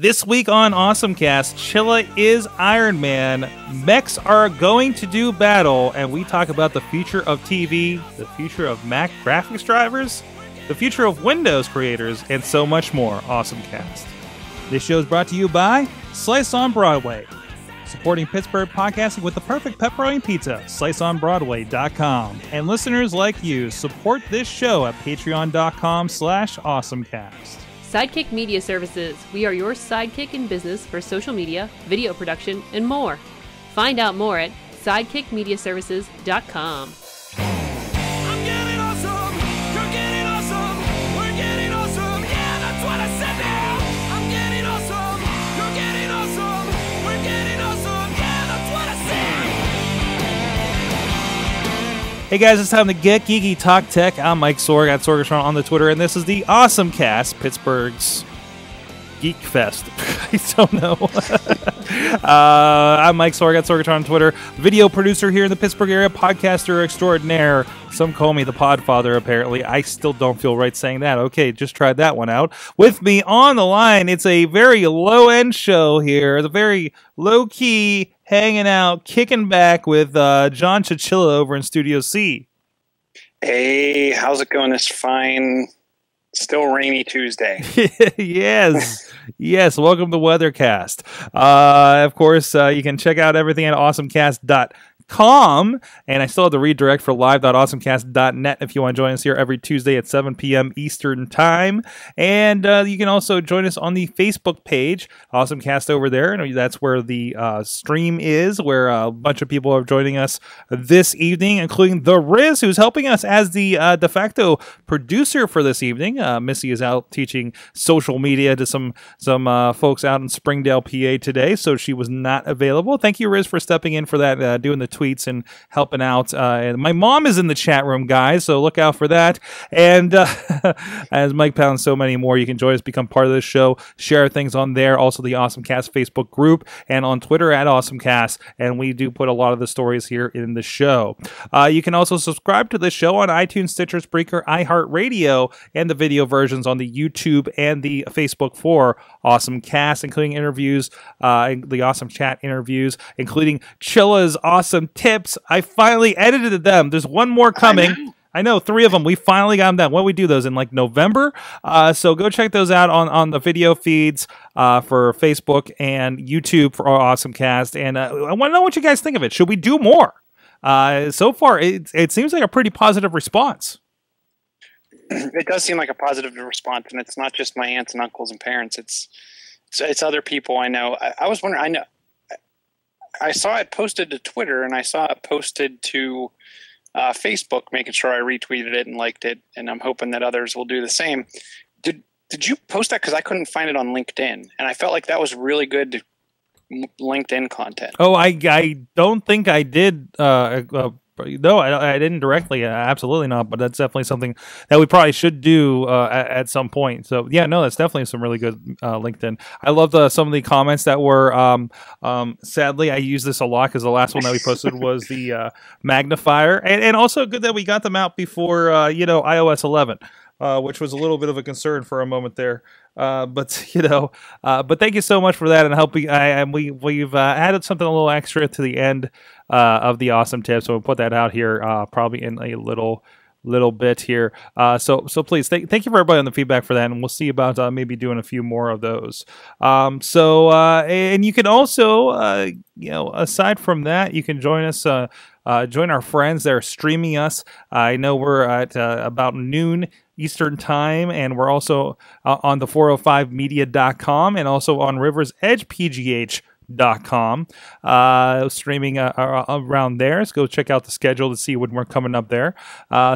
This week on AwesomeCast, Chilla is Iron Man, mechs are going to do battle, and we talk about the future of TV, the future of Mac graphics drivers, the future of Windows creators, and so much more. AwesomeCast. This show is brought to you by Slice on Broadway, supporting Pittsburgh podcasting with the perfect pepperoni pizza, SliceOnBroadway.com. And listeners like you, support this show at Patreon.com/AwesomeCast. Sidekick Media Services. We are your sidekick in business for social media, video production, and more. Find out more at sidekickmediaservices.com. I'm getting awesome. You're getting awesome. We're getting awesome. Yeah, that's what I said now. I'm getting awesome. You're getting awesome. We're getting awesome. Yeah, that's what I said. Hey guys, it's time to get geeky, talk tech. I'm Mike Sorg at Sorgatron on the Twitter, and this is the Awesome Cast, Pittsburgh's Geek Fest. I don't know. I'm Mike Sorg at Sorgatron on Twitter, video producer here in the Pittsburgh area, podcaster extraordinaire. Some call me the Podfather, apparently. I still don't feel right saying that. Okay, just tried that one out. With me on the line, it's a very low-end show here, the very low-key, hanging out, kicking back with John Chichilla over in Studio C. Hey, how's it going? It's fine. Still rainy Tuesday. Yes. Yes. Welcome to Weathercast. Of course, you can check out everything at awesomecast.com. And I still have the redirect for live.awesomecast.net if you want to join us here every Tuesday at 7 p.m. Eastern Time. And you can also join us on the Facebook page, AwesomeCast over there. And that's where the stream is, where a bunch of people are joining us this evening, including The Riz, who's helping us as the de facto producer for this evening. Missy is out teaching social media to some folks out in Springdale, PA today, so she was not available. Thank you, Riz, for stepping in for that, doing the tweets and helping out. And my mom is in the chat room, guys, so look out for that. And as Mike Pound, so many more, you can join us, become part of this show, share things on there, also the AwesomeCast Facebook group, and on Twitter at AwesomeCast, and we do put a lot of the stories here in the show. You can also subscribe to this show on iTunes, Stitcher, Spreaker, iHeartRadio, and the video versions on the YouTube and the Facebook for AwesomeCast, including interviews, the Awesome Chat interviews, including Chilla's awesome tips. I finally edited them. There's one more coming. I know, three of them. We finally got them done. Well, we do those in like November. So go check those out on the video feeds for Facebook and YouTube for our AwesomeCast. And I want to know what you guys think of it. Should we do more? So far, it seems like a pretty positive response. It does seem like a positive response, and it's not just my aunts and uncles and parents. It's other people I know. I was wondering. I saw it posted to Twitter, and I saw it posted to Facebook, making sure I retweeted it and liked it, and I'm hoping that others will do the same. Did you post that? Because I couldn't find it on LinkedIn, and I felt like that was really good LinkedIn content. Oh, I don't think I did. No, I didn't directly. Absolutely not. But that's definitely something that we probably should do at some point. So yeah, no, that's definitely some really good LinkedIn. I loved some of the comments that were. Sadly, I use this a lot because the last one that we posted was the magnifier, and also good that we got them out before you know, iOS 11, which was a little bit of a concern for a moment there. But you know, but thank you so much for that, and helping. We've added something a little extra to the end of the awesome tips, so we'll put that out here probably in a little bit here. So please thank you for everybody on the feedback for that, and we'll see about maybe doing a few more of those. And you can also you know, aside from that, you can join us. Join our friends that are streaming us. I know we're at about noon Eastern Time, and we're also on the 405media.com and also on riversedgepgh.com, streaming around there. So go check out the schedule to see when we're coming up there.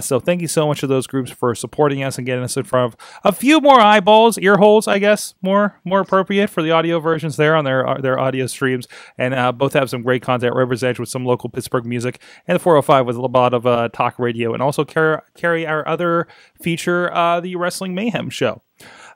So thank you so much to those groups for supporting us and getting us in front of a few more eyeballs, ear holes, I guess, more appropriate for the audio versions there on their audio streams. And both have some great content. River's Edge with some local Pittsburgh music, and the 405 with a lot of talk radio, and also carry our other feature, the Wrestling Mayhem Show.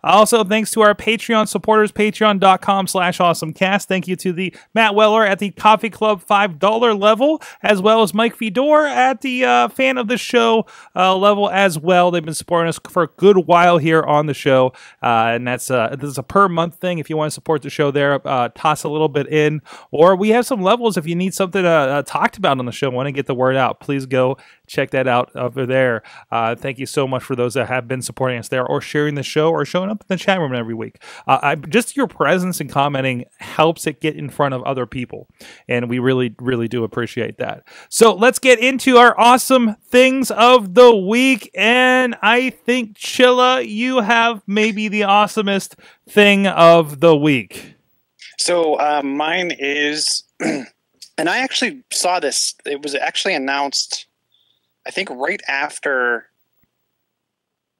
Also, thanks to our Patreon supporters, patreon.com/awesomecast. Thank you to the Matt Weller at the Coffee Club $5 level, as well as Mike Fedor at the fan of the show level as well. They've been supporting us for a good while here on the show, and that's this is a per month thing. If you want to support the show there, toss a little bit in, or we have some levels if you need something talked about on the show, want to get the word out, please go check that out over there. Thank you so much for those that have been supporting us there, or sharing the show, or showing up in the chat room every week. Just your presence and commenting helps it get in front of other people, and we really, really do appreciate that. So let's get into our awesome things of the week, and I think, Chilla, you have maybe the awesomest thing of the week. So mine is, and I actually saw this. It was actually announced, I think, right after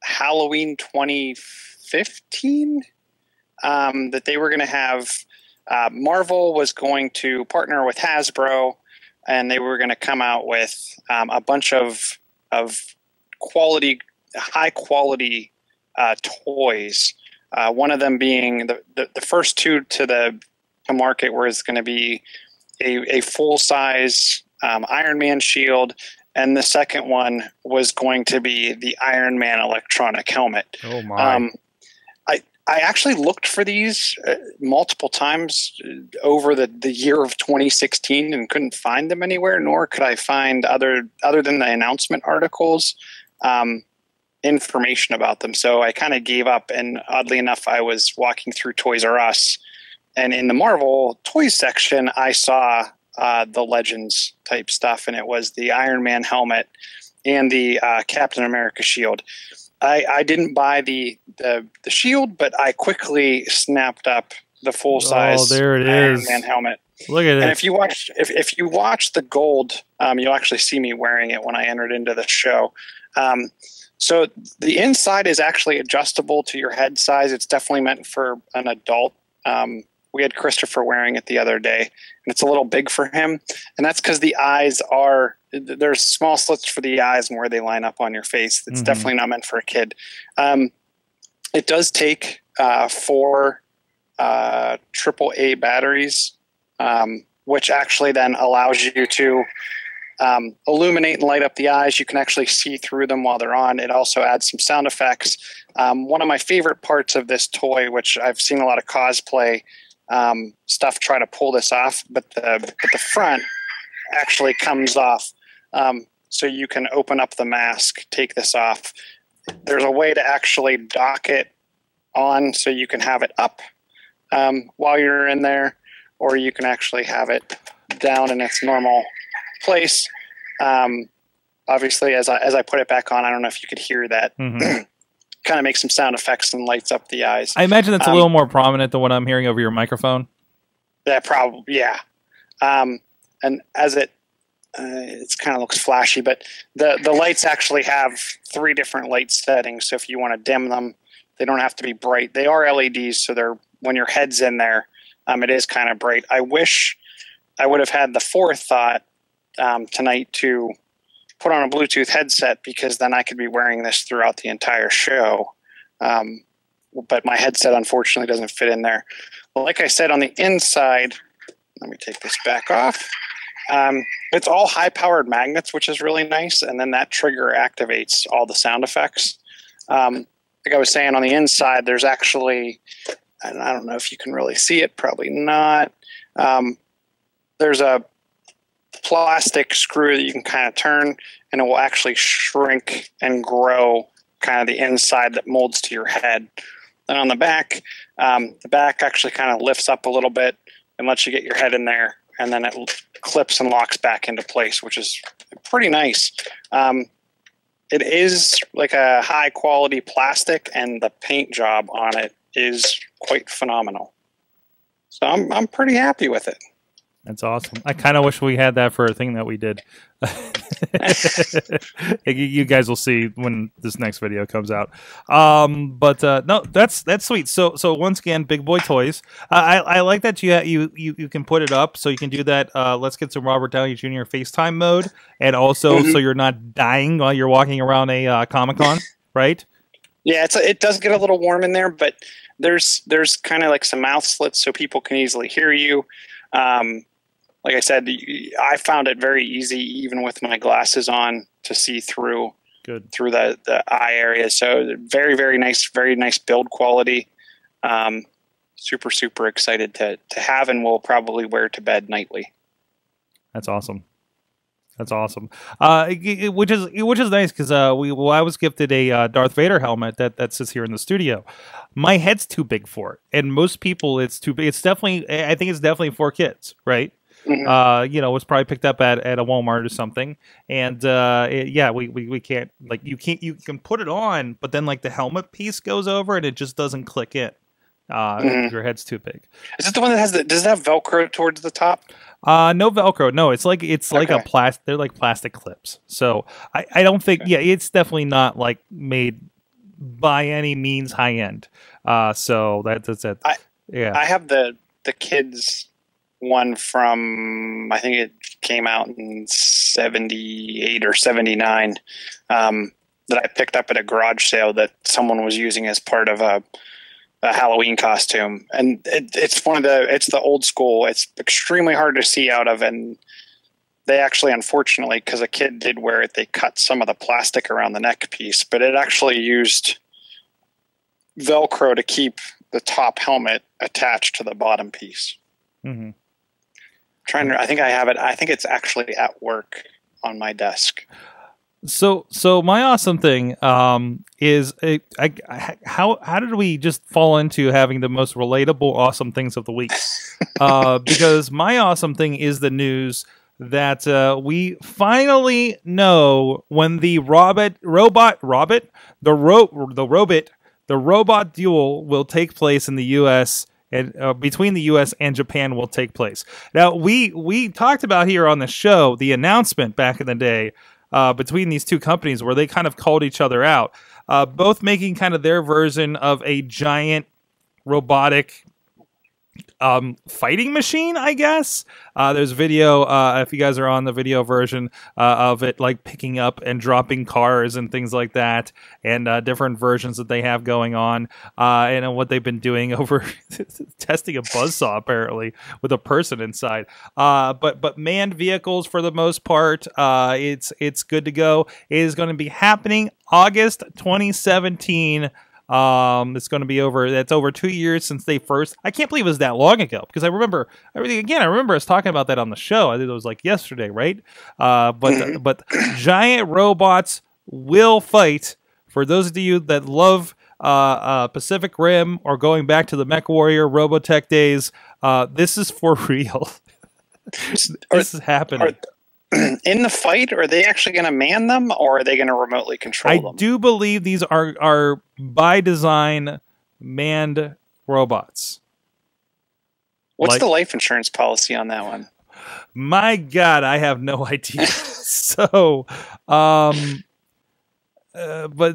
Halloween 2015, that they were going to have Marvel was going to partner with Hasbro, and they were going to come out with a bunch of quality, high quality toys. One of them being the first two to market was going to be a full size Iron Man shield, and the second one was going to be the Iron Man electronic helmet. Oh my! I actually looked for these multiple times over the year of 2016 and couldn't find them anywhere. Nor could I find other than the announcement articles. Information about them, so I kind of gave up, and oddly enough I was walking through Toys R Us, and in the Marvel toys section I saw the Legends type stuff, and it was the Iron Man helmet and the Captain America shield. I didn't buy the shield, but I quickly snapped up the full size Iron Man helmet. Look at it. If you watch if you watch the gold, you'll actually see me wearing it when I entered into the show. So the inside is actually adjustable to your head size. It's definitely meant for an adult. We had Christopher wearing it the other day, and it's a little big for him. And that's because the eyes are – there's small slits for the eyes and where they line up on your face. It's definitely not meant for a kid. It does take 4 AAA batteries, which actually then allows you to – illuminate and light up the eyes. You can actually see through them while they're on. It also adds some sound effects. One of my favorite parts of this toy, which I've seen a lot of cosplay stuff try to pull this off, but the front actually comes off. So you can open up the mask, take this off. There's a way to actually dock it on so you can have it up while you're in there, or you can actually have it down in its normal place. Obviously, as I put it back on, I don't know if you could hear that. Kind of makes some sound effects and lights up the eyes. I imagine it's a little more prominent than what I'm hearing over your microphone. That probably, yeah. And as it's kind of looks flashy, but the lights actually have 3 different light settings. So if you want to dim them, they don't have to be bright. They are LEDs, so they're when your head's in there, it is kind of bright. I wish I would have had the forethought tonight to put on a Bluetooth headset, because then I could be wearing this throughout the entire show. But my headset unfortunately doesn't fit in there. Well, like I said, on the inside, let me take this back off. It's all high powered magnets, which is really nice. And then that trigger activates all the sound effects. Like I was saying, on the inside, there's actually, and I don't know if you can really see it, probably not. There's a plastic screw that you can kind of turn, and it will actually shrink and grow kind of the inside that molds to your head. Then on the back actually kind of lifts up a little bit and lets you get your head in there, and then it clips and locks back into place, which is pretty nice. It is like a high quality plastic, and the paint job on it is quite phenomenal. So I'm pretty happy with it. That's awesome. I kind of wish we had that for a thing that we did. You guys will see when this next video comes out. No, that's sweet. So once again, Big Boy Toys. I like that you can put it up, so you can do that. Let's get some Robert Downey Jr. FaceTime mode, and also so you're not dying while you're walking around a Comic-Con, right? Yeah, it does get a little warm in there, but there's kind of like some mouth slits so people can easily hear you. Like I said, I found it very easy, even with my glasses on, to see through. Good. Through the eye area. So very nice build quality. Super excited to have, and will probably wear to bed nightly. That's awesome. That's awesome. Which is nice because I was gifted a Darth Vader helmet that sits here in the studio. My head's too big for it, and most people it's too big. It's definitely, I think it's definitely for kids, right? Mm-hmm. You know, it was probably picked up at a Walmart or something, and we can't, like, you can put it on, but then like the helmet piece goes over and it just doesn't click in. Mm-hmm. Your head's too big. Is it the one that has does it have Velcro towards the top? No Velcro. No, it's like a plastic. They're like plastic clips. So I don't think. Okay. Yeah, it's definitely not like made by any means high end. So that's it. Yeah, I have the kids one from, I think it came out in 78 or 79. That I picked up at a garage sale that someone was using as part of a Halloween costume, and it's the old school. It's extremely hard to see out of, and they actually, unfortunately, because a kid did wear it, they cut some of the plastic around the neck piece, but it actually used Velcro to keep the top helmet attached to the bottom piece. Mm-hmm. I think I have it. I think it's actually at work on my desk. So my awesome thing is how did we just fall into having the most relatable awesome things of the week? Because my awesome thing is the news that we finally know when the robot duel will take place in the U.S. and between the U.S. and Japan will take place. Now we talked about here on the show the announcement back in the day. Between these two companies where they kind of called each other out, both making kind of their version of a giant robotic fighting machine, I guess. There's video, if you guys are on the video version of it, like picking up and dropping cars and things like that, and different versions that they have going on, and what they've been doing over testing a buzzsaw apparently with a person inside. But manned vehicles for the most part. It's good to go. It is going to be happening August 2017. It's going to be over. That's over 2 years since they first. I can't believe it was that long ago because I remember everything again. I remember us talking about that on the show. I think it was like yesterday, right? But giant robots will fight. For those of you that love Pacific Rim or going back to the Mech Warrior Robotech days, this is for real. This is happening. In the fight, are they actually going to man them, or are they going to remotely control them? I do believe these are by design manned robots. What's the life insurance policy on that one? My God, I have no idea. So, but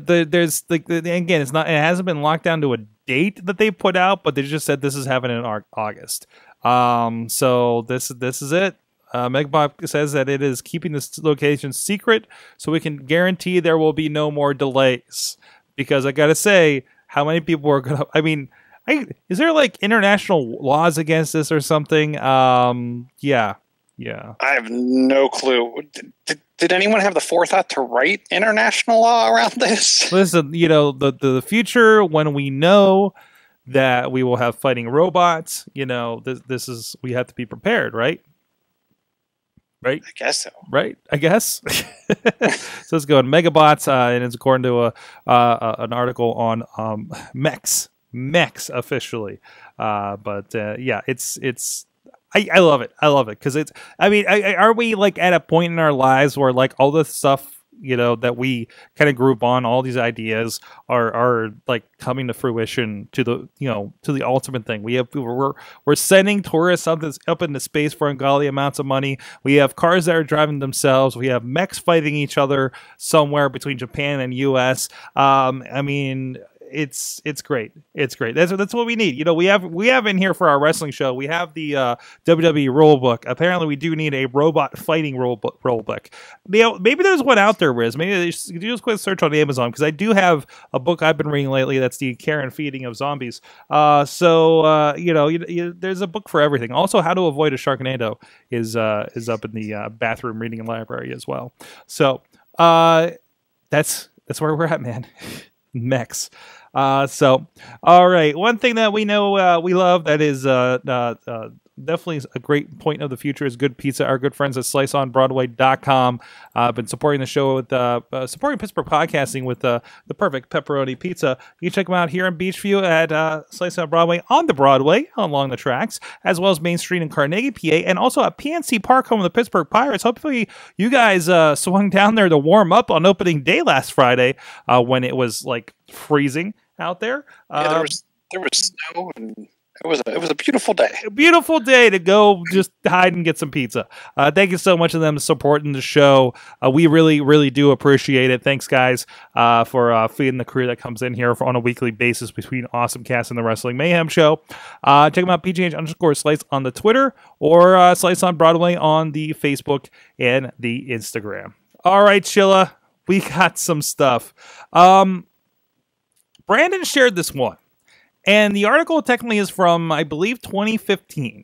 there's like again, it's not. It hasn't been locked down to a date that they put out, but they just said this is happening in August. So this is it. Megabots says that it is keeping this location secret so we can guarantee there will be no more delays. Because I gotta say, how many people are gonna? I mean, is there like international laws against this or something? Yeah. I have no clue. Did anyone have the forethought to write international law around this? Listen, you know, the future when we know that we will have fighting robots. You know, this is, we have to be prepared, right? Right? I guess so. Right? I guess. So it's going Megabots, and it's according to an article on Mechs officially. Yeah, it's. I love it. I love it because it's. I mean, are we like at a point in our lives where like all the stuff, you know, that we kind of grew up on, all these ideas are like coming to fruition to the, you know, to the ultimate thing. We're sending tourists up into space for ungodly amounts of money. We have cars that are driving themselves. We have mechs fighting each other somewhere between Japan and US. I mean, it's great. It's great. That's what we need. You know, we have in here for our wrestling show, we have the WWE rulebook. Apparently, we do need a robot fighting rulebook. You know, maybe there's one out there, Riz. Maybe you should do a quick search on Amazon, because I do have a book I've been reading lately. That's the Care and Feeding of Zombies. You know, there's a book for everything. Also, How to Avoid a Sharknado is up in the bathroom reading library as well. So that's where we're at, man. Mechs. All right. One thing that we know we love that is definitely a great point of the future is good pizza. Our good friends at SliceOnBroadway.com been supporting the show with supporting Pittsburgh podcasting with the perfect pepperoni pizza. You can check them out here in Beachview at Slice on Broadway, on the Broadway, along the tracks, as well as Main Street in Carnegie, PA, and also at PNC Park, home of the Pittsburgh Pirates. Hopefully you guys swung down there to warm up on opening day last Friday when it was like freezing out there. Yeah, there was snow, and It was a beautiful day. A beautiful day to go just hide and get some pizza. Thank you so much to them supporting the show. We really, really do appreciate it. Thanks, guys, for feeding the crew that comes in here on a weekly basis between AwesomeCast and the Wrestling Mayhem Show. Check them out, PGH_Slice on the Twitter, or Slice on Broadway on the Facebook and the Instagram. All right, Chilla, we got some stuff. Brandon shared this one. And the article technically is from, I believe, 2015.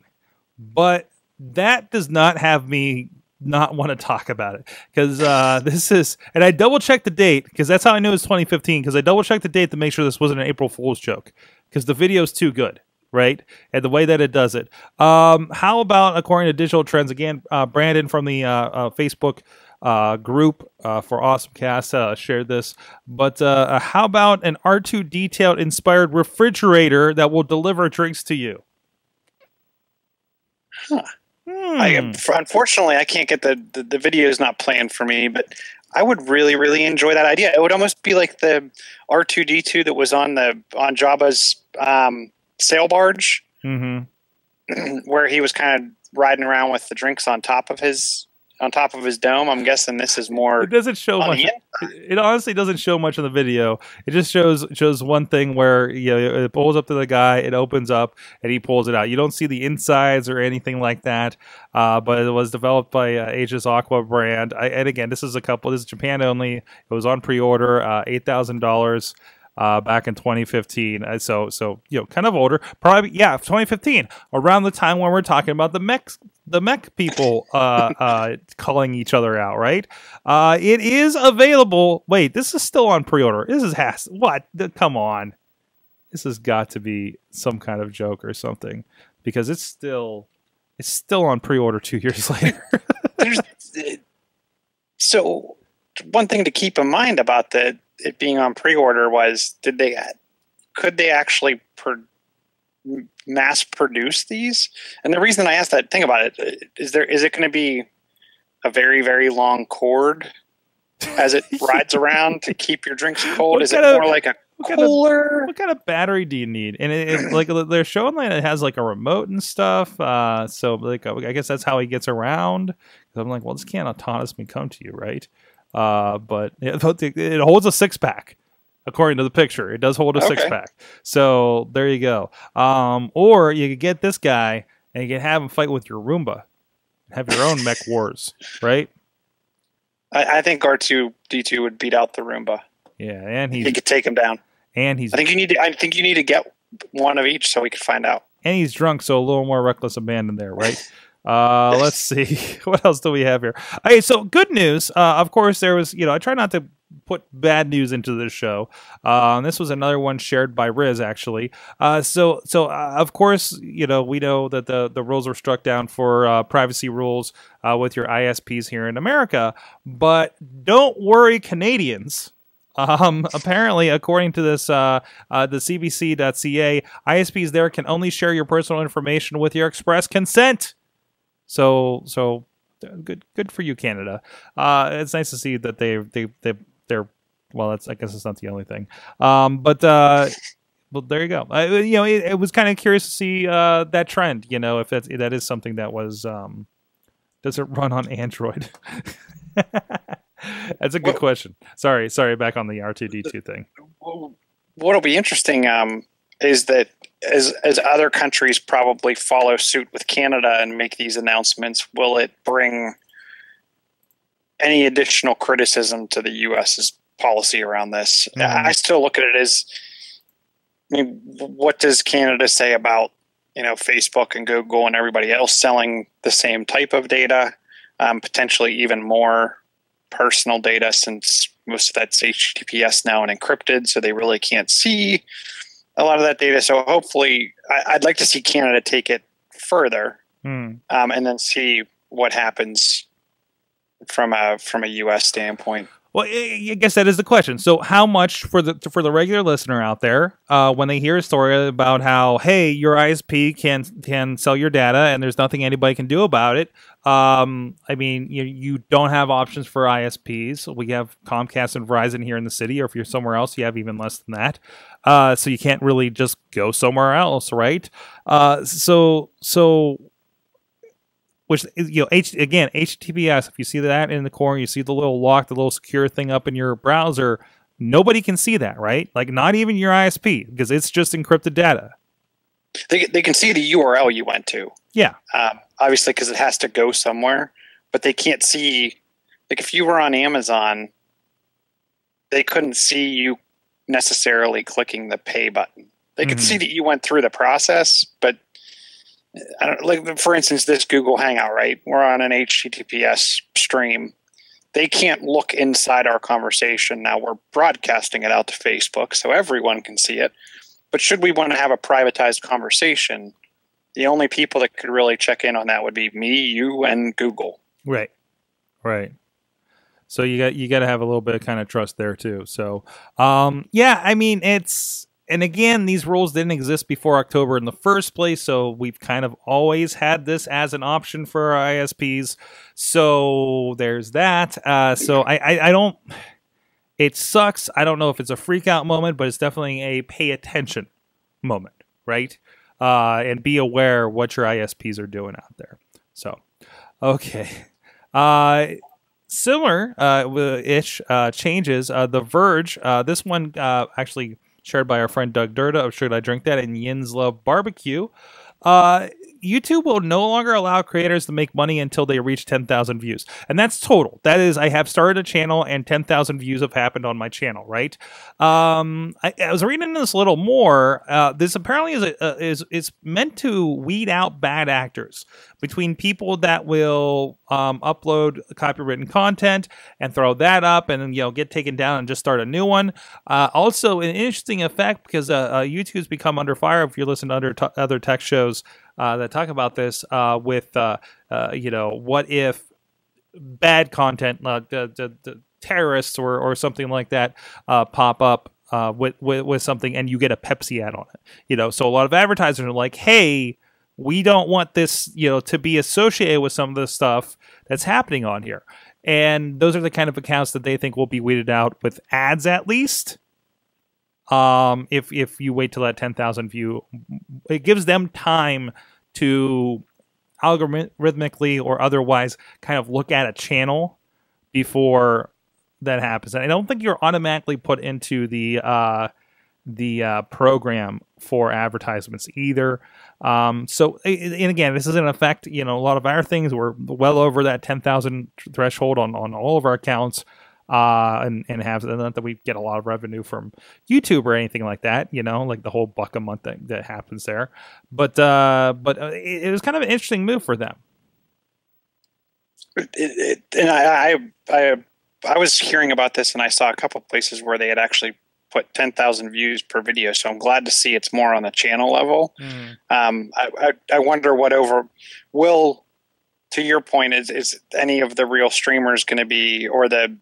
But that does not have me not want to talk about it. Because this is... And I double-checked the date, because that's how I knew it was 2015. Because I double-checked the date to make sure this wasn't an April Fool's joke. Because the video's too good, right? And the way that it does it. How about, according to Digital Trends, again, Brandon from the Facebook group for AwesomeCast shared this, but how about an R2-D2 inspired refrigerator that will deliver drinks to you? Huh. Unfortunately, I can't get the video is not planned for me, but I would really, really enjoy that idea. It would almost be like the R2-D2 that was on Jabba's sail barge, where he was kind of riding around with the drinks on top of his. On top of his dome. I'm guessing this is more. It doesn't show much. It honestly doesn't show much in the video. It just shows one thing where, you know, it pulls up to the guy, it opens up, and he pulls it out. You don't see the insides or anything like that. But it was developed by Aegis Aqua brand. And again, this is a couple. This is Japan only. It was on pre-order, $8,000. Back in 2015, so you know, kind of older, probably, yeah, 2015, around the time when we're talking about the mech people calling each other out, right? It is available. Wait, this is still on pre-order. This is what? Come on, this has got to be some kind of joke or something, because it's still on pre-order 2 years later. So one thing to keep in mind about it being on pre-order was, could they actually mass produce these? And the reason I asked that thing about it is, is it going to be a very, very long cord as it rides around to keep your drinks cold? Is it more like a cooler? What kind of battery do you need? And it like they're showing that it has like a remote and stuff. So like I guess that's how he gets around. Because I'm like, well, this can't autonomously come to you, right? But it holds a six-pack, according to the picture. It does hold a six-pack. So there you go. Or you could get this guy and you can have him fight with your Roomba. Have your own mech wars, right? I think R2-D2 would beat out the Roomba. Yeah, and he could take him down. And he's. I think you need to get one of each so we can find out. And he's drunk, so a little more reckless abandon there, right? Let's see. What else do we have here? Okay, so good news. Of course, there was, you know, I try not to put bad news into this show. This was another one shared by Riz, actually. Of course, you know, we know that the rules were struck down for privacy rules with your ISPs here in America. But don't worry, Canadians. Apparently, according to this, the CBC.ca, ISPs there can only share your personal information with your express consent. So good for you, Canada. It's nice to see that they're well. That's, I guess it's not the only thing. Well, there you go. You know, it was kind of curious to see that trend. You know, if that is something that was does it run on Android? That's a good question. Sorry, back on the R2-D2 thing. what'll be interesting is that as other countries probably follow suit with Canada and make these announcements, will it bring any additional criticism to the U.S.'s policy around this? Mm-hmm. I still look at it as, I mean, what does Canada say about, you know, Facebook and Google and everybody else selling the same type of data, potentially even more personal data, since most of that's HTTPS now and encrypted, so they really can't see a lot of that data. So hopefully, I'd like to see Canada take it further, and then see what happens from a U.S. standpoint. Well, I guess that is the question. So how much, for the regular listener out there, when they hear a story about how, hey, your ISP can sell your data and there's nothing anybody can do about it, I mean, you don't have options for ISPs. We have Comcast and Verizon here in the city, or if you're somewhere else, you have even less than that. So you can't really just go somewhere else, right? Which, you know, again, HTTPS, if you see that in the corner, you see the little lock, the little secure thing up in your browser, nobody can see that, right? Like, not even your ISP, because it's just encrypted data. They can see the URL you went to. Yeah. Obviously, because it has to go somewhere, but they can't see, like, if you were on Amazon, they couldn't see you necessarily clicking the pay button. They could see that you went through the process, but I don't, like, for instance, this Google Hangout, right? We're on an HTTPS stream. They can't look inside our conversation. Now we're broadcasting it out to Facebook, so everyone can see it. But should we want to have a privatized conversation, the only people that could really check in on that would be me, you, and Google. Right, right. So you got to have a little bit of kind of trust there too. So yeah, I mean, it's. And again, these rules didn't exist before October in the first place, so we've kind of always had this as an option for our ISPs. So there's that. So I don't. It sucks. I don't know if it's a freak out moment, but it's definitely a pay attention moment, right? And be aware what your ISPs are doing out there. So, okay. Similar ish changes. The Verge. This one actually. Shared by our friend Doug Durda of Should I Drink That and Yin's Love Barbecue. YouTube will no longer allow creators to make money until they reach 10,000 views. And that's total. That is, I have started a channel and 10,000 views have happened on my channel, right? I was reading this a little more. This apparently is meant to weed out bad actors between people that will upload copywritten content and throw that up and, you know, get taken down and just start a new one. Also, an interesting effect, because YouTube's become under fire, if you listen to other tech shows that talk about this, with, you know, what if bad content, the terrorists or something like that pop up with something and you get a Pepsi ad on it. You know, so a lot of advertisers are like, hey, we don't want this, you know, to be associated with some of the stuff that's happening on here. And those are the kind of accounts that they think will be weeded out with ads, at least. If you wait till that 10,000 view, it gives them time to algorithmically or otherwise kind of look at a channel before that happens. And I don't think you're automatically put into the program for advertisements either. So, and again, this is in effect, you know, a lot of our things, we're well over that 10,000 threshold on all of our accounts, and have, not that we get a lot of revenue from YouTube or anything like that, you know, like the whole buck a month thing that happens there. But it was kind of an interesting move for them. And I was hearing about this and I saw a couple of places where they had actually put 10,000 views per video. So I'm glad to see it's more on the channel level. Mm. I wonder what to your point, is any of the real streamers going to be, or the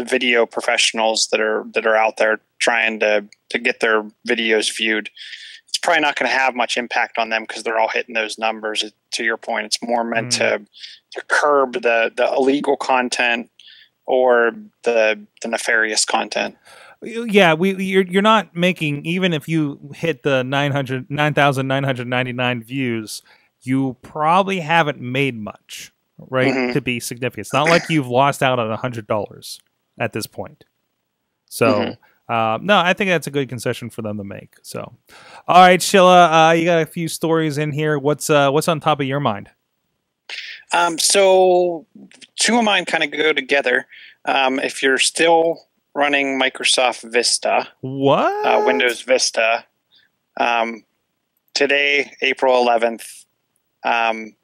video professionals that are out there trying to get their videos viewed? It's probably not going to have much impact on them because they're all hitting those numbers. To your point, it's more meant to curb the illegal content or the nefarious content. Yeah, you're not making, even if you hit the 9,999 views, you probably haven't made much, right? Mm-hmm. To be significant, it's not like you've lost out on $100 at this point. So No, I think that's a good concession for them to make. So, all right, Chilla, you got a few stories in here. What's on top of your mind? So two of mine kind of go together. If you're still running Microsoft Vista, Windows Vista, today, April 11th,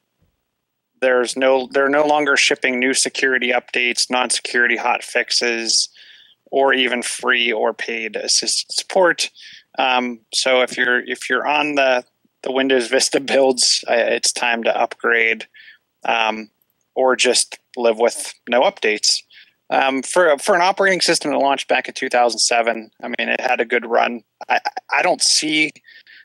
they're no longer shipping new security updates, non-security hot fixes, or even free or paid assisted support. So if you're on the Windows Vista builds, it's time to upgrade, or just live with no updates. For an operating system that launched back in 2007, I mean, it had a good run. I don't see,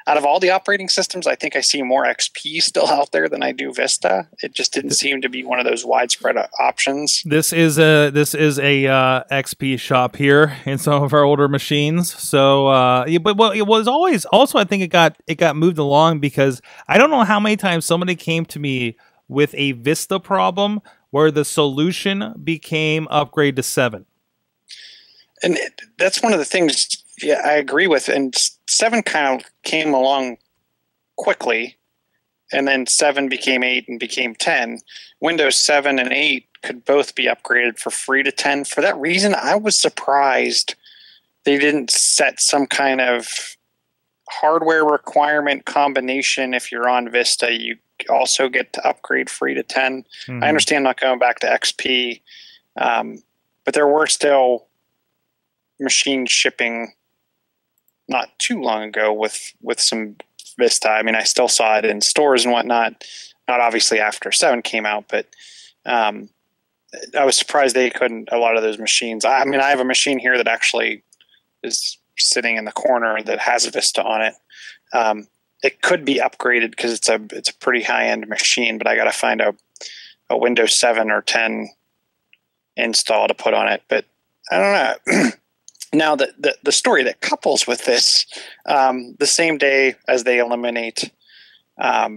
out of all the operating systems, I think I see more XP still out there than I do Vista. It just didn't seem to be one of those widespread options. This is a XP shop here in some of our older machines. So, but well, it was always also, I think it got moved along because I don't know how many times somebody came to me with a Vista problem where the solution became upgrade to 7. And that's one of the things, yeah, I agree with. And 7 kind of came along quickly, and then 7 became 8 and became 10. Windows 7 and 8 could both be upgraded for free to 10. For that reason, I was surprised they didn't set some kind of hardware requirement combination. If you're on Vista, you also get to upgrade free to 10. Mm-hmm. I understand not going back to XP, but there were still machines shipping not too long ago with some Vista. I mean, I still saw it in stores and whatnot, not obviously after 7 came out, but I was surprised they couldn't, a lot of those machines. I mean, I have a machine here that actually is sitting in the corner that has a Vista on it. It could be upgraded because it's a pretty high-end machine, but I got to find a Windows 7 or 10 install to put on it. But I don't know. Now, the story that couples with this, the same day as they eliminate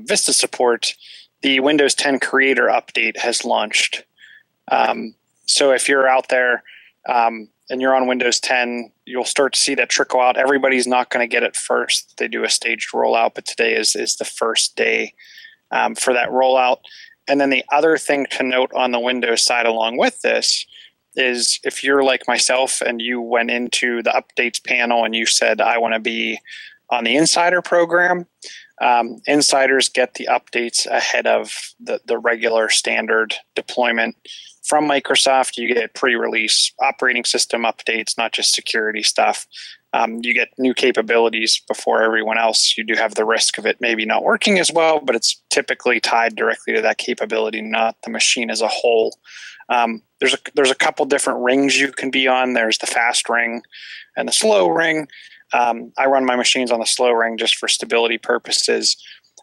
Vista support, the Windows 10 Creator Update has launched. So if you're out there and you're on Windows 10, you'll start to see that trickle out. Everybody's not going to get it first. They do a staged rollout, but today is the first day for that rollout. And then the other thing to note on the Windows side along with this is if you're like myself and you went into the updates panel and you said, I want to be on the Insider program, insiders get the updates ahead of the regular standard deployment from Microsoft. You get pre-release operating system updates, not just security stuff. You get new capabilities before everyone else. You do have the risk of it maybe not working as well, but it's typically tied directly to that capability, not the machine as a whole. There's a couple different rings you can be on. There's the fast ring and the slow ring. I run my machines on the slow ring just for stability purposes.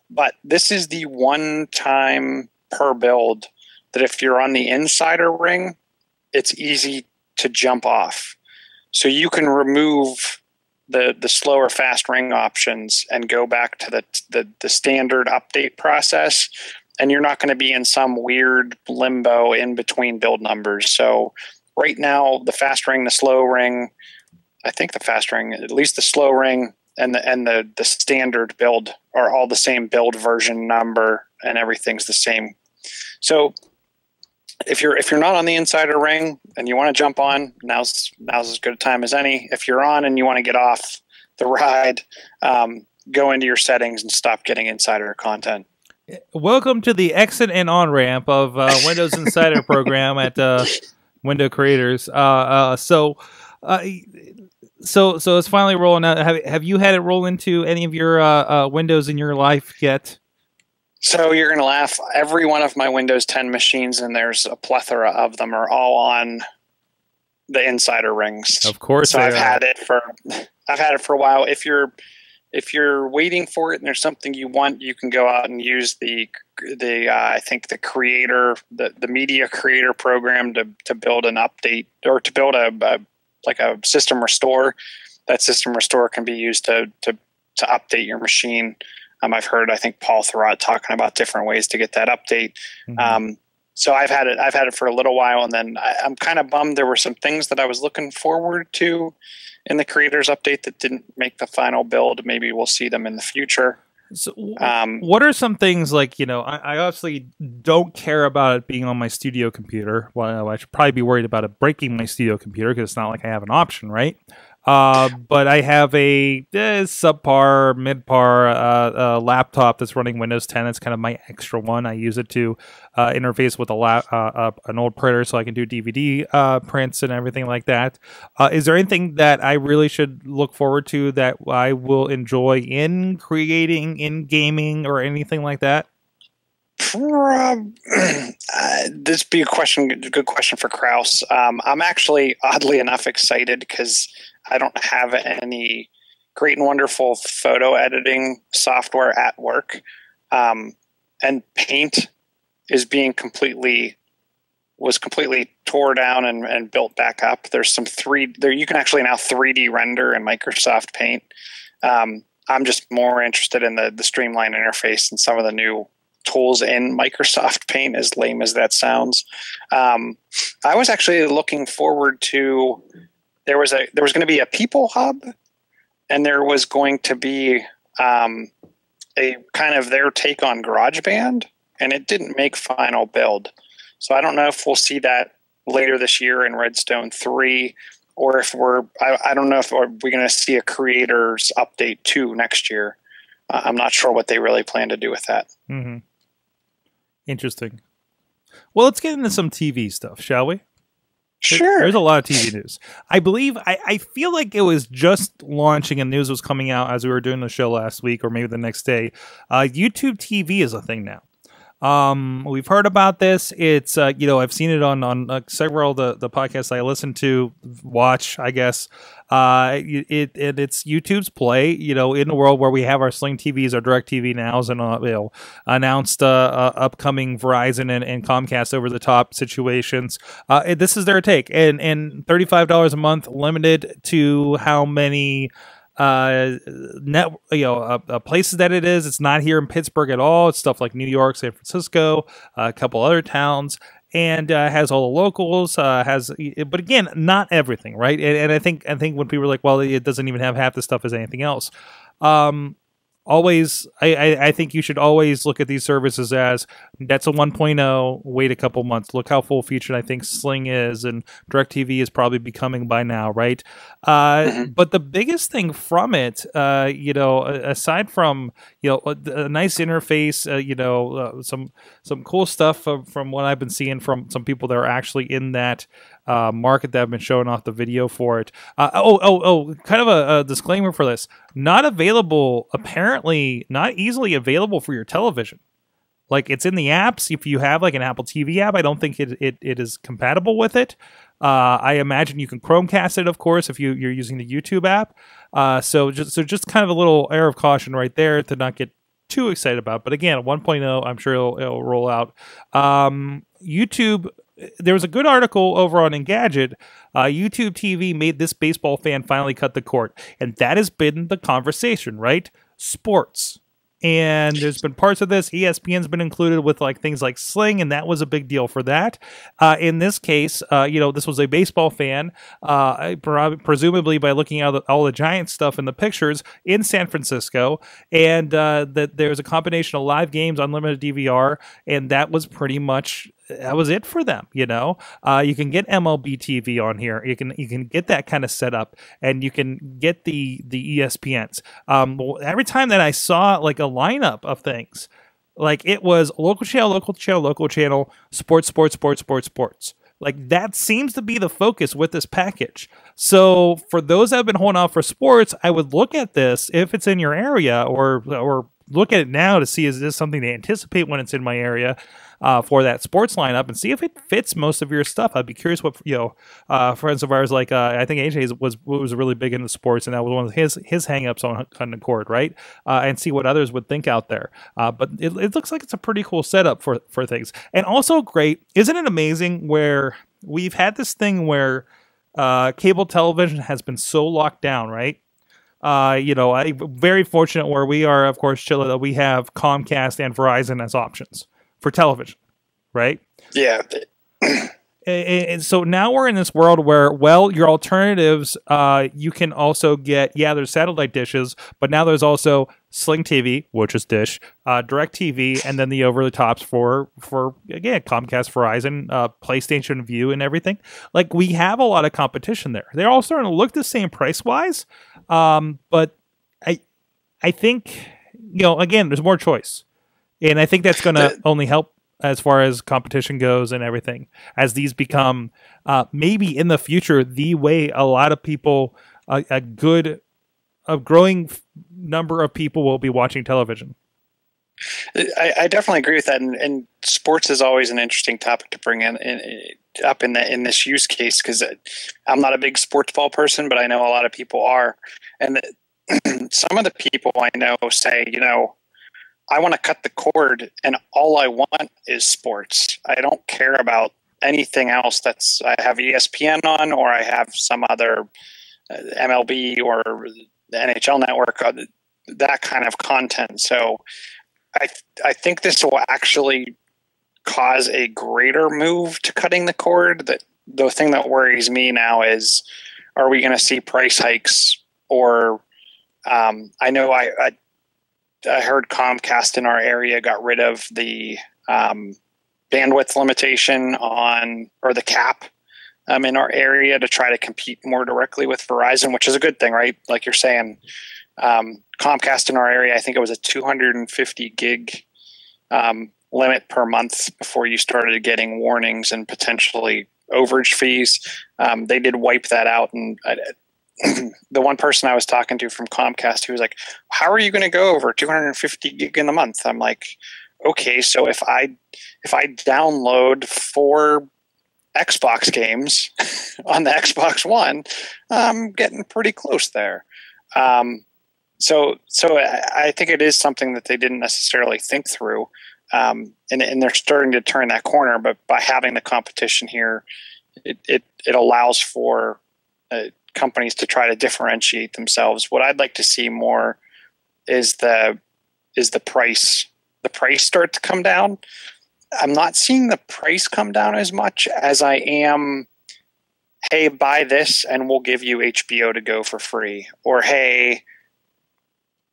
But this is the one time per build that if you're on the insider ring, it's easy to jump off. So you can remove the slow or fast ring options and go back to the standard update process, and you're not going to be in some weird limbo in between build numbers. So right now, the fast ring, the slow ring, I think the fast ring, at least the slow ring, and the standard build are all the same build version number, and everything's the same. So if you're not on the insider ring and you want to jump on, now's as good a time as any. If you're on and you want to get off the ride, go into your settings and stop getting insider content. Welcome to the exit and on-ramp of Windows Insider program at Windows Creators. So it's finally rolling out. Have you had it roll into any of your Windows in your life yet? So you're going to laugh. Every one of my Windows 10 machines, and there's a plethora of them, are all on the insider rings. Of course. So I've had it for a while. If you're waiting for it and there's something you want, you can go out and use the I think the creator, the media creator program to build an update or to build a system restore. That system restore can be used to update your machine. I've heard, I think, Paul Thurrott talking about different ways to get that update. Mm-hmm. So I've had it for a little while, and then I'm kind of bummed. There were some things that I was looking forward to in the creators update that didn't make the final build. Maybe we'll see them in the future. So what are some things like, you know, I obviously don't care about it being on my studio computer. Well, I should probably be worried about it breaking my studio computer because it's not like I have an option, right? But I have a subpar, mid-par laptop that's running Windows 10. It's kind of my extra one. I use it to interface with a an old printer so I can do DVD prints and everything like that. Is there anything that I really should look forward to that I will enjoy in creating, in gaming, or anything like that? This would be a good question for Kraus. I'm actually, oddly enough, excited because I don't have any great and wonderful photo editing software at work. And Paint is being was completely tore down and built back up. There's some you can actually now 3D render in Microsoft Paint. I'm just more interested in the streamline interface and some of the new tools in Microsoft Paint, as lame as that sounds. I was actually looking forward to, there was going to be a people hub, and there was going to be a kind of their take on GarageBand, and it didn't make final build. So I don't know if we'll see that later this year in Redstone 3, or if I don't know if we're going to see a creators update 2 next year. I'm not sure what they really plan to do with that. Mm-hmm. Interesting. Well, let's get into some TV stuff, shall we? Sure. There's a lot of TV news. I feel like it was just launching and news was coming out as we were doing the show last week, or maybe the next day. YouTube TV is a thing now. We've heard about this. It's, you know, I've seen it on several of the podcasts I listen to, watch, I guess. It's YouTube's play, you know, in the world where we have our Sling TVs, our DirecTV Nows, and you know, announced upcoming Verizon and Comcast over-the-top situations. This is their take, and $35 a month, limited to how many places that it is. It's not here in Pittsburgh at all. It's stuff like New York, San Francisco, a couple other towns. And has all the locals, but again, not everything, right? And I think when people are like, well, it doesn't even have half the stuff as anything else. I think you should always look at these services as that's a 1.0. Wait a couple months. Look how full featured I think Sling is, and DirecTV is probably becoming by now, right? But the biggest thing from it, you know, aside from you know a nice interface, you know, some cool stuff from what I've been seeing from some people that are actually in that market that have been showing off the video for it. Kind of a disclaimer for this. Not available, apparently, not easily available for your television. Like, it's in the apps. If you have, like, an Apple TV app, I don't think it is compatible with it. I imagine you can Chromecast it, of course, if you're using the YouTube app. So just kind of a little air of caution right there to not get too excited about. But again, 1.0, I'm sure it'll roll out. YouTube... There was a good article over on Engadget. YouTube TV made this baseball fan finally cut the court. And that has been the conversation, right? Sports. And there's been parts of this. ESPN's been included with like things like Sling, and that was a big deal for that. In this case, you know, this was a baseball fan, presumably by looking at all the Giants stuff in the pictures in San Francisco, and that there was a combination of live games, unlimited DVR, and that was pretty much... That was it for them, you know. You can get MLB TV on here. You can get that kind of setup, and you can get the ESPNs. Every time that I saw like a lineup of things, like it was local channel, local channel, local channel, sports, sports, sports, sports, sports. Like that seems to be the focus with this package. So for those that have been holding off for sports, I would look at this if it's in your area, or look at it now to see is this something to anticipate when it's in my area. For that sports lineup and see if it fits most of your stuff. I'd be curious what, you know, friends of ours, like I think AJ was really big into sports, and that was one of his hangups on the court, right? And see what others would think out there. But it looks like it's a pretty cool setup for things. And also great, isn't it amazing where we've had this thing where cable television has been so locked down, right? You know, I'm very fortunate where we are, of course, Chilla, that we have Comcast and Verizon as options for television, right? Yeah. And so now we're in this world where, well, your alternatives, you can also get, yeah, there's satellite dishes, but now there's also Sling TV, which is Dish, DirecTV, and then the over-the-tops for again, Comcast, Verizon, PlayStation View, and everything. Like, we have a lot of competition there. They're all starting to look the same price-wise, but I think, you know, again, there's more choice. And I think that's going to only help as far as competition goes and everything, as these become maybe in the future the way a lot of people, a growing number of people will be watching television. I definitely agree with that, and sports is always an interesting topic to bring up in this use case, because I'm not a big sports ball person, but I know a lot of people are, and some of the people I know say, you know, I want to cut the cord, and all I want is sports. I don't care about anything else. That's, I have ESPN on, or I have some other MLB or the NHL Network, that kind of content. So I think this will actually cause a greater move to cutting the cord. That the thing that worries me now is, are we going to see price hikes? Or I know I heard Comcast in our area got rid of the bandwidth limitation on, or the cap in our area, to try to compete more directly with Verizon, which is a good thing, right? Like you're saying, Comcast in our area, I think it was a 250 gig limit per month before you started getting warnings and potentially overage fees. They did wipe that out, and the one person I was talking to from Comcast, who was like, how are you going to go over 250 gig in a month? I'm like, okay, so if I download 4 Xbox games on the Xbox One, I'm getting pretty close there. So I think it is something that they didn't necessarily think through, and they're starting to turn that corner. But by having the competition here, it allows for companies to try to differentiate themselves. What I'd like to see more is the price start to come down. I'm not seeing the price come down as much as I am, hey, buy this and we'll give you HBO to go for free, or hey,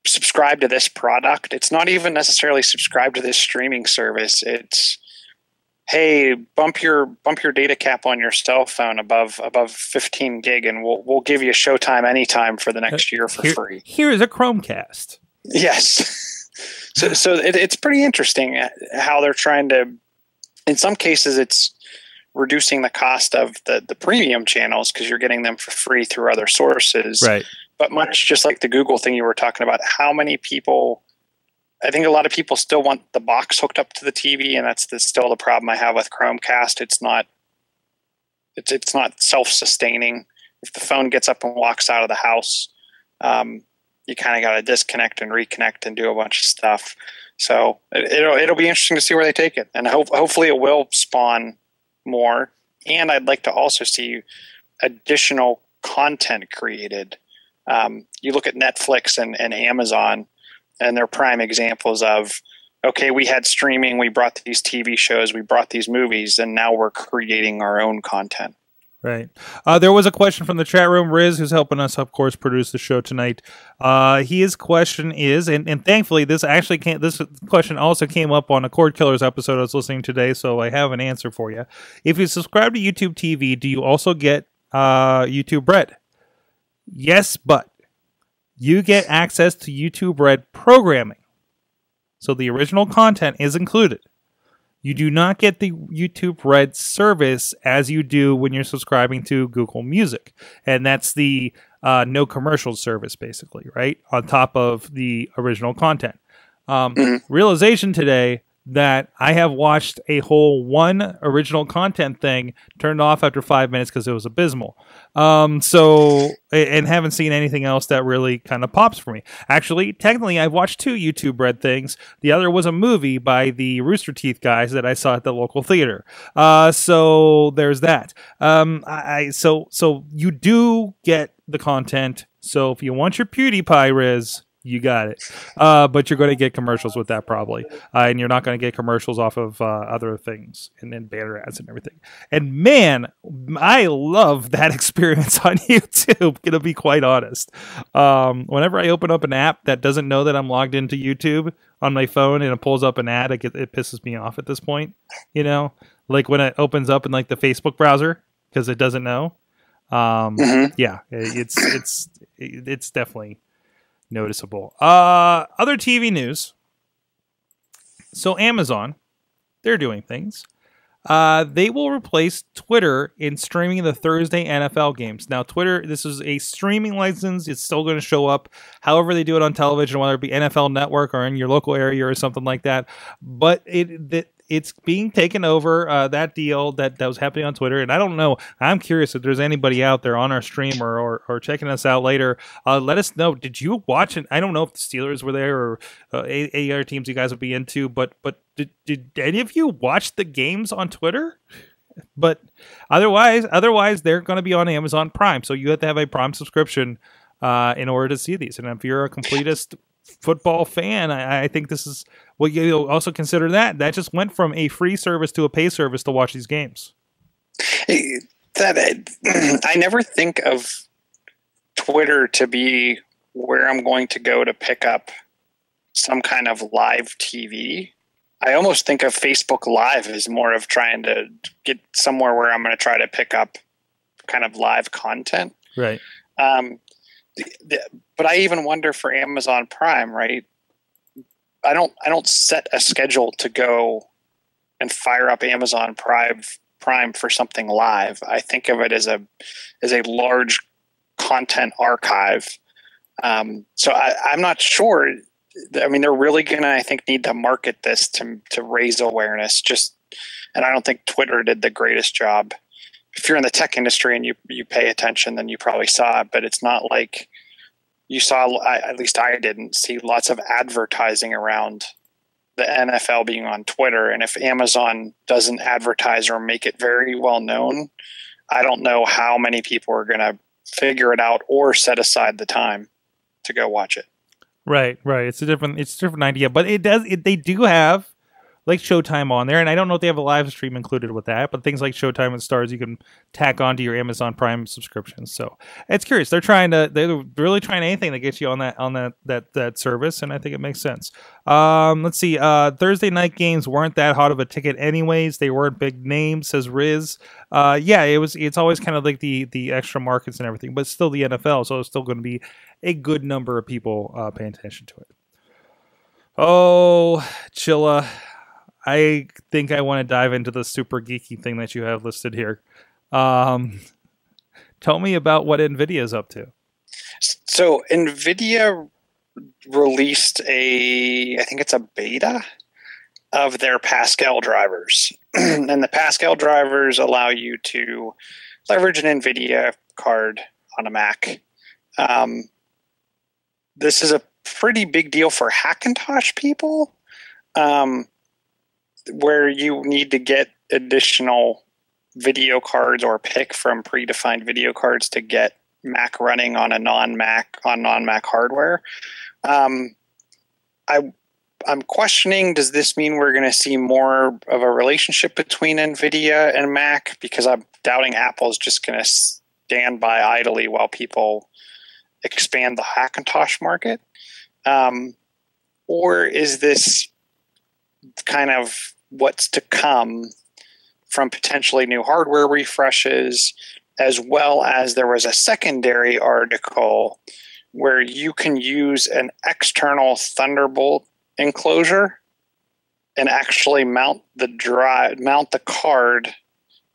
subscribe to this product. It's not even necessarily subscribe to this streaming service. It's, hey, bump your data cap on your cell phone above 15 gig, and we'll give you Showtime anytime for the next year for free. Here is a Chromecast. Yes, so it's pretty interesting how they're trying to. In some cases, it's reducing the cost of the premium channels because you're getting them for free through other sources. Right. But much just like the Google thing you were talking about, how many people? I think a lot of people still want the box hooked up to the TV, and that's still the problem I have with Chromecast. It's not self-sustaining. If the phone gets up and walks out of the house, you kind of got to disconnect and reconnect and do a bunch of stuff. So it'll be interesting to see where they take it, and hopefully it will spawn more. And I'd like to also see additional content created. You look at Netflix and Amazon. And they're prime examples of, okay, we had streaming, we brought these TV shows, we brought these movies, and now we're creating our own content. Right. There was a question from the chat room. Riz, who's helping us, of course, produce the show tonight. His question is, and thankfully this question also came up on a Cord Killers episode I was listening to today, so I have an answer for you. If you subscribe to YouTube TV, do you also get YouTube Red? Yes, but you get access to YouTube Red programming. So the original content is included. You do not get the YouTube Red service as you do when you're subscribing to Google Music. And that's the no commercials service, basically, right? On top of the original content. Realization today that I have watched a whole one original content thing turned off after 5 minutes because it was abysmal. And haven't seen anything else that really kind of pops for me. Actually, technically, I've watched 2 YouTube Red things. The other was a movie by the Rooster Teeth guys that I saw at the local theater. So there's that. So you do get the content. So if you want your PewDiePie Riz, You got it. But you're going to get commercials with that probably. And you're not going to get commercials off of other things and then banner ads and everything. And man, I love that experience on YouTube, going to be quite honest. Whenever I open up an app that doesn't know that I'm logged into YouTube on my phone and it pulls up an ad, it pisses me off at this point. You know, like when it opens up in like the Facebook browser because it doesn't know. Yeah, it's definitely noticeable. Other TV news. So Amazon, they're doing things. They will replace Twitter in streaming the Thursday NFL games. Now, Twitter, this is a streaming license. It's still going to show up however they do it on television, whether it be NFL Network or in your local area or something like that. But it's being taken over, that deal that was happening on Twitter. And I don't know. I'm curious if there's anybody out there on our stream or checking us out later. Let us know. Did you watch it? I don't know if the Steelers were there or any other teams you guys would be into, but did any of you watch the games on Twitter? But otherwise they're going to be on Amazon Prime. So you have to have a Prime subscription in order to see these. And if you're a completist football fan, I think this is, well, you'll also consider that just went from a free service to a pay service to watch these games. I never think of Twitter to be where I'm going to go to pick up some kind of live TV. I almost think of Facebook Live as more of trying to get somewhere where I'm going to try to pick up kind of live content. Right. But I even wonder for Amazon Prime, right? I don't set a schedule to go and fire up Amazon Prime for something live. I think of it as a large content archive. So I'm not sure. I mean, they're really gonna, I think, need to market this to raise awareness. And I don't think Twitter did the greatest job. If you're in the tech industry and you pay attention, then you probably saw it, but it's not like you saw, at least I didn't see lots of advertising around the NFL being on Twitter. And if Amazon doesn't advertise or make it very well known, I don't know how many people are going to figure it out or set aside the time to go watch it. Right, right. It's a different idea, but they do have like Showtime on there, and I don't know if they have a live stream included with that, but things like Showtime and Stars you can tack onto your Amazon Prime subscription. So it's curious. They're really trying anything to get you on that service, and I think it makes sense. Let's see. Thursday night games weren't that hot of a ticket anyways. They weren't big names, says Riz. Yeah, it's always kind of like the extra markets and everything, but it's still the NFL, so it's still going to be a good number of people paying attention to it. Oh, Chilla. I think I want to dive into the super geeky thing that you have listed here. Tell me about what NVIDIA is up to. So NVIDIA released I think it's a beta of their Pascal drivers. And the Pascal drivers allow you to leverage an NVIDIA card on a Mac. This is a pretty big deal for Hackintosh people. Where you need to get additional video cards or pick from predefined video cards to get Mac running on a non-Mac hardware. I'm questioning, does this mean we're going to see more of a relationship between NVIDIA and Mac? Because I'm doubting Apple's just going to stand by idly while people expand the Hackintosh market. Or is this kind of what's to come from potentially new hardware refreshes, as well as there was a secondary article where you can use an external Thunderbolt enclosure and actually mount the card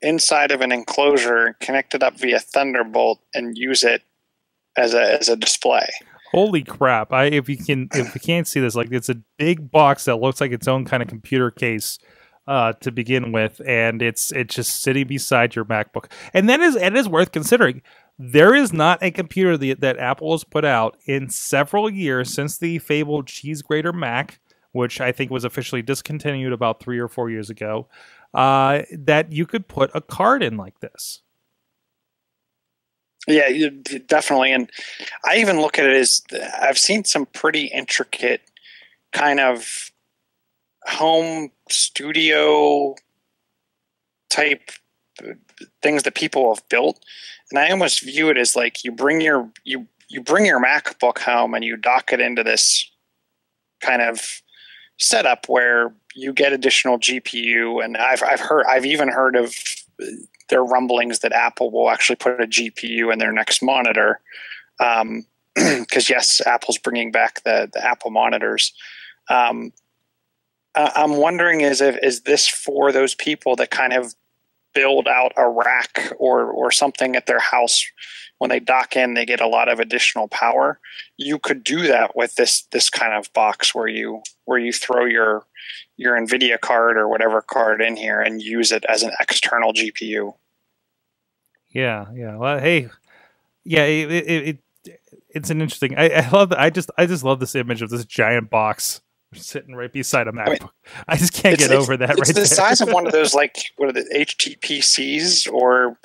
inside of an enclosure, connect it up via Thunderbolt, and use it as a display. Holy crap! If you can't see this, like it's a big box that looks like its own kind of computer case to begin with, and it's just sitting beside your MacBook. And it is worth considering. There is not a computer that Apple has put out in several years since the fabled cheese grater Mac, which I think was officially discontinued about 3 or 4 years ago, that you could put a card in like this. Yeah, definitely. And I even look at it as I've seen some pretty intricate kind of home studio type things that people have built. And I almost view it as like you bring your MacBook home and you dock it into this kind of setup where you get additional GPU. And I've even heard of their rumblings that Apple will actually put a GPU in their next monitor. Because yes, Apple's bringing back the Apple monitors. I'm wondering is this for those people that kind of build out a rack or something at their house? When they dock in, they get a lot of additional power. You could do that with this kind of box where you throw your NVIDIA card or whatever card in here and use it as an external GPU. Yeah. Well, hey, yeah, it's an interesting. I love that. I just love this image of this giant box sitting right beside a MacBook. I just can't get over that. It's right the size of one of those, like, what are the HTPCs, or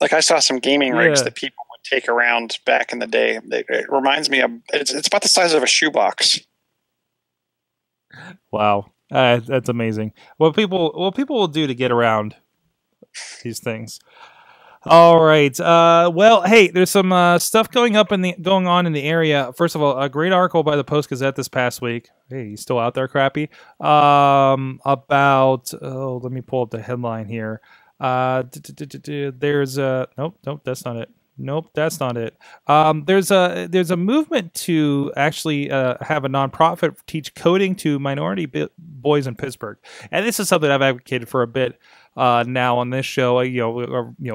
like I saw some gaming rigs that people would take around back in the day. It reminds me of it's about the size of a shoebox. Wow, that's amazing. What people will do to get around these things. All right. Well, hey, there's some stuff going on in the area. First of all, a great article by the Post-Gazette this past week. Hey, you still out there, Crappy? Let me pull up the headline here. There's a nope, that's not it. Nope, that's not it. There's a movement to actually have a nonprofit teach coding to minority boys in Pittsburgh, and this is something I've advocated for a bit now on this show.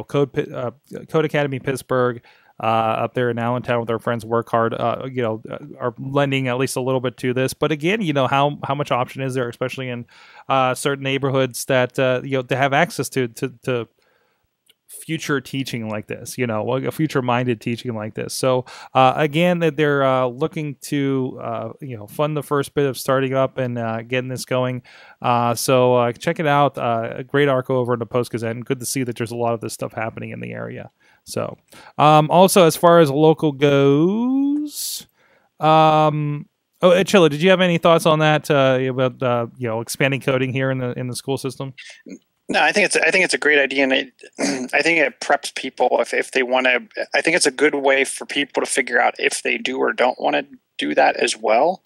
Code Academy Pittsburgh up there in Allentown with our friends Work Hard, are lending at least a little bit to this. But again, how much option is there, especially in certain neighborhoods that to have access to future teaching like this, a future-minded teaching like this. So again, that they're looking to fund the first bit of starting up and getting this going. So check it out. A great article over in the Post-Gazette, and good to see that there's a lot of this stuff happening in the area. So also, as far as local goes, Chilla, did you have any thoughts on that about expanding coding here in the school system? No, I think it's a great idea, and I think it preps people if they want to. I think it's a good way for people to figure out if they do or don't want to do that as well.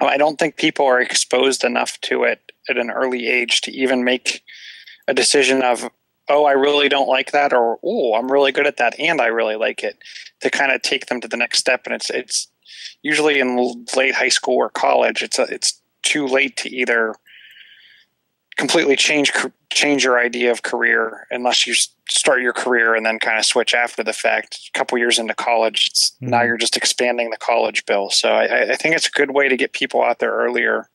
I don't think people are exposed enough to it at an early age to even make a decision of, oh, I really don't like that, or oh, I'm really good at that and I really like it, to kind of take them to the next step. And it's usually in late high school or college. It's too late to either completely change your idea of career unless you start your career and then kind of switch after the fact. A couple years into college, now you're just expanding the college bill. So I think it's a good way to get people out there earlier,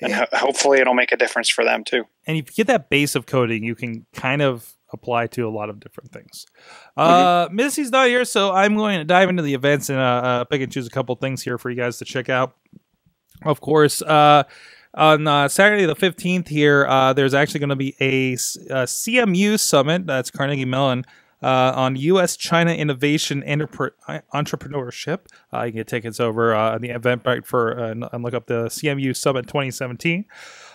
and hopefully it'll make a difference for them too. And if you get that base of coding, you can kind of apply to a lot of different things. Missy's not here, so I'm going to dive into the events and pick and choose a couple things here for you guys to check out. Of course, on Saturday the 15th here, there's actually going to be a CMU Summit, that's Carnegie Mellon, on U.S.-China Innovation Entrepreneurship. You can get tickets over the Eventbrite and look up the CMU Summit 2017.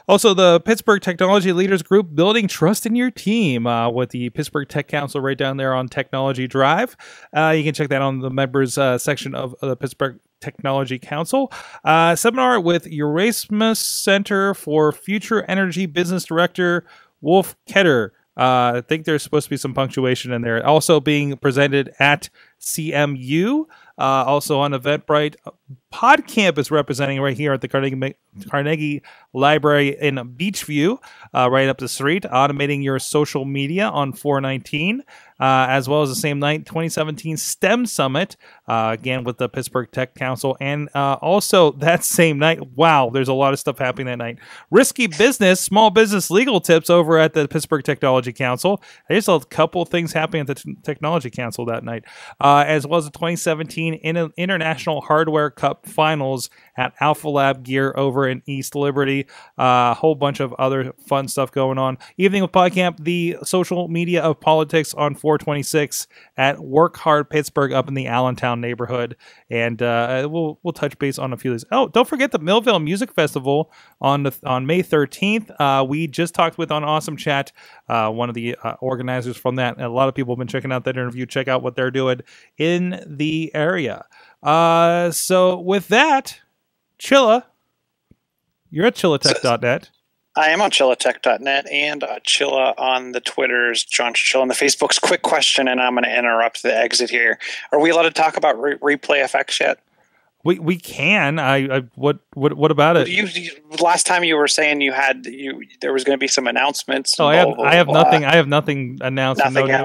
Also, the Pittsburgh Technology Leaders Group, Building Trust in Your Team, with the Pittsburgh Tech Council right down there on Technology Drive. You can check that on the members section of the Pittsburgh Technology Council. Seminar with Erasmus Center for Future Energy Business Director Wolf Ketter. I think there's supposed to be some punctuation in there. Also being presented at CMU. Also on Eventbrite, PodCamp is representing right here at the Carnegie Library in Beachview, right up the street, Automating Your Social Media on 419, as well as the same night, 2017 STEM Summit, again with the Pittsburgh Tech Council. And also that same night, wow, there's a lot of stuff happening that night. Risky Business, Small Business Legal Tips over at the Pittsburgh Technology Council. There's a couple things happening at the Technology Council that night, as well as the 2017 International Hardware Cup Finals at Alpha Lab Gear over in East Liberty. A whole bunch of other fun stuff going on. Evening with PodCamp, the social media of politics on 419. 426 at Work Hard Pittsburgh up in the Allentown neighborhood. And we'll touch base on a few of these. Oh, don't forget the Millville Music Festival on May 13th. We just talked with on Awesome Chat, one of the organizers from that. And a lot of people have been checking out that interview. Check out what they're doing in the area. So with that, Chilla, you're at chillatech.net. I am on chillatech.net and Chilla on the Twitters, John Chichilla on the Facebook's. Quick question, and I'm going to interrupt the exit here. Are we allowed to talk about replay effects yet? We can. What about it? Last time you were saying there was going to be some announcements. Oh, I have nothing announced.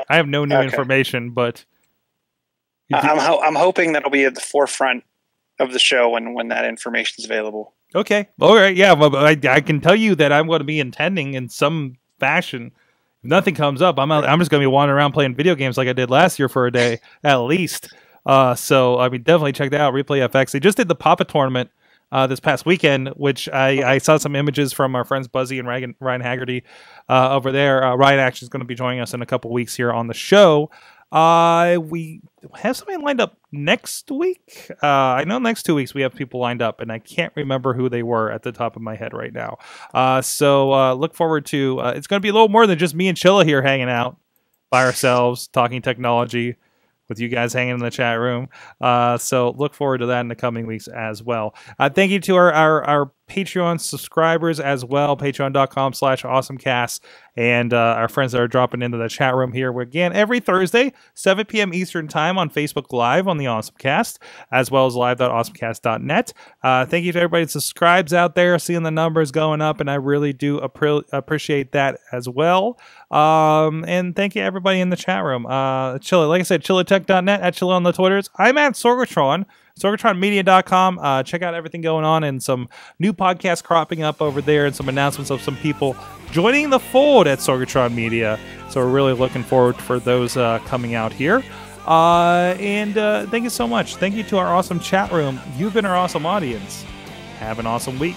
I have no new information, but I'm hoping that'll be at the forefront of the show when that information is available. Okay. All right. Yeah. Well, I can tell you that I'm going to be intending in some fashion. If nothing comes up, I'm just going to be wandering around playing video games like I did last year for a day at least. So I mean, definitely check that out. Replay FX. They just did the Papa tournament this past weekend, which I saw some images from our friends Buzzy and Ryan Haggerty over there. Ryan actually is going to be joining us in a couple weeks here on the show. We have somebody lined up next week. I know next 2 weeks we have people lined up, and I can't remember who they were at the top of my head right now. So look forward to it's going to be a little more than just me and Chilla here hanging out by ourselves, talking technology with you guys hanging in the chat room. So look forward to that in the coming weeks as well. Thank you to our Patreon subscribers as well, patreon.com/awesomecast, and our friends that are dropping into the chat room here. We're again every Thursday, 7 p.m. Eastern Time on Facebook Live on the AwesomeCast, as well as live.awesomecast.net. Thank you to everybody that subscribes out there, seeing the numbers going up, and I really do appreciate that as well. And thank you everybody in the chat room. Chilla, like I said, chillatech.net, at Chilla on the Twitters. I'm at Sorgatron. SorgatronMedia.com. Check out everything going on and some new podcasts cropping up over there and some announcements of some people joining the fold at Sorgatron Media. So we're really looking forward for those coming out here. And thank you so much. Thank you to our awesome chat room. You've been our awesome audience. Have an awesome week.